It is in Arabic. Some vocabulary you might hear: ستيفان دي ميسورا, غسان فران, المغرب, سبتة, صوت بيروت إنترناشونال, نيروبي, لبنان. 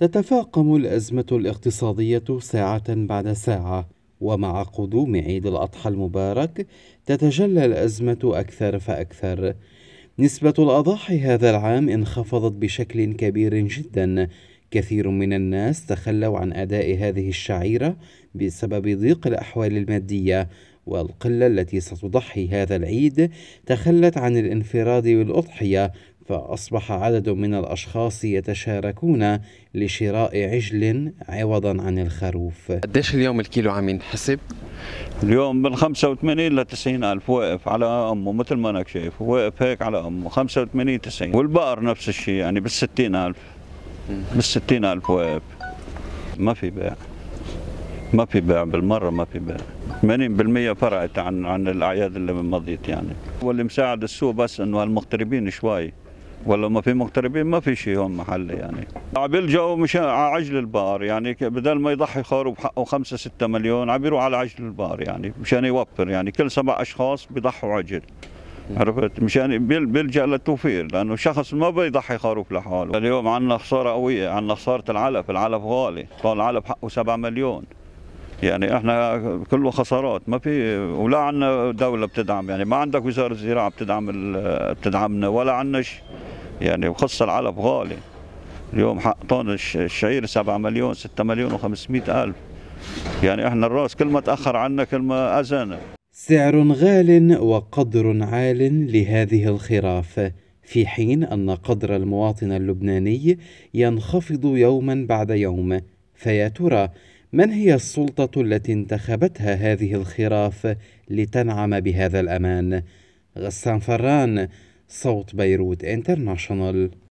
تتفاقم الأزمة الاقتصادية ساعة بعد ساعة، ومع قدوم عيد الأضحى المبارك تتجلى الأزمة أكثر فأكثر. نسبة الأضاحي هذا العام انخفضت بشكل كبير جدا، كثير من الناس تخلوا عن أداء هذه الشعيرة بسبب ضيق الأحوال المادية، والقلة التي ستضحي هذا العيد تخلت عن الانفراد بالأضحية، فأصبح عدد من الأشخاص يتشاركون لشراء عجل عوضا عن الخروف. قديش اليوم الكيلو عم ينحسب؟ اليوم من 85 ل 90 ألف، واقف على أمه مثل ما أنك شايف، واقف هيك على أمه 85 90، والبقر نفس الشيء، يعني بال 60 ألف، بال 60 ألف واقف. ما في بيع، ما في بيع بالمرة، ما في بيع. 80% فرقت عن الأعياد اللي مضيت يعني. واللي مساعد السوق بس إنه هالمغتربين شوي، ولا ما في مغتربين ما في شيء هون محل يعني. عم يلجأوا مش على عجل البقر، يعني بدل ما يضحي خروف حقه 5-6 مليون، عم يروح على عجل البقر يعني مشان يوفر، يعني كل 7 أشخاص بيضحوا عجل. عرفت؟ مشان بيلجأ للتوفير، لأنه شخص ما بيضحي خروف لحاله. اليوم عندنا خسارة قوية، عندنا خسارة العلف، العلف غالي، طال العلف حقه 7 مليون. يعني احنا كله خسارات، ما في ولا عندنا دولة بتدعم، يعني ما عندك وزارة الزراعة بتدعمنا ولا عندنا شيء يعني، وخص العلف غالي. اليوم حق طن الشعير 7 مليون، 6 مليون و500 ألف، يعني احنا الراس كل ما تأخر عنا كل ما أزانا. سعر غال وقدر عال لهذه الخراف، في حين أن قدر المواطن اللبناني ينخفض يوما بعد يوم. فيا ترى من هي السلطة التي انتخبتها هذه الخراف لتنعم بهذا الأمان؟ غسان فران، صوت بيروت إنترناشونال.